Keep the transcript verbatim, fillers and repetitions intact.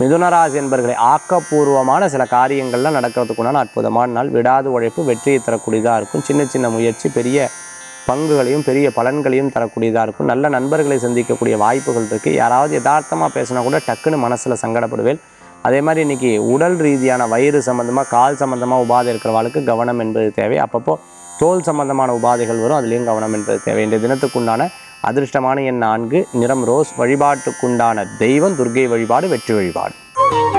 மிதுன ராசி என்பவர்களே ஆக்கப்பூர்வமான சில காரியங்கள்லாம் நடக்கிறதுக்குண்டான அற்புதமான நாள். விடாது உழைப்பு வெற்றியை தரக்கூடியதாக இருக்கும். சின்ன சின்ன முயற்சி பெரிய பங்குகளையும் பெரிய பலன்களையும் தரக்கூடியதாக இருக்கும். நல்ல நண்பர்களை சந்திக்கக்கூடிய வாய்ப்புகள் இருக்குது. யாராவது யதார்த்தமாக பேசினா கூட டக்குன்னு மனசில் சங்கடப்படுவேன். அதே மாதிரி இன்றைக்கி உடல் ரீதியான வயிறு சம்மந்தமாக கால் சம்மந்தமாக உபாதை இருக்கிறவாளுக்கு கவனம் என்பது தேவை. அப்பப்போ தோல் சம்மந்தமான உபாதைகள் வரும், அதுலேயும் கவனம் என்பது தேவை. இந்த தினத்துக்குண்டான அதிர்ஷ்டமான எண் நான்கு, நிறம் ரோஸ், வழிபாட்டுக்குண்டான தெய்வம் துர்க்கை வழிபாடு, வெற்றி வழிபாடு.